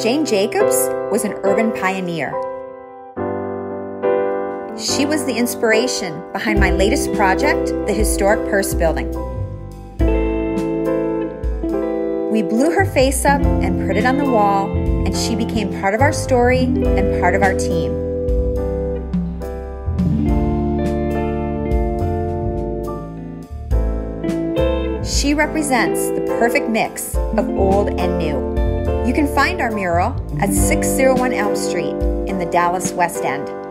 Jane Jacobs was an urban pioneer. She was the inspiration behind my latest project, the Historic Purse Building. We blew her face up and put it on the wall, and she became part of our story and part of our team. She represents the perfect mix of old and new. You can find our mural at 601 Elm Street in the Dallas West End.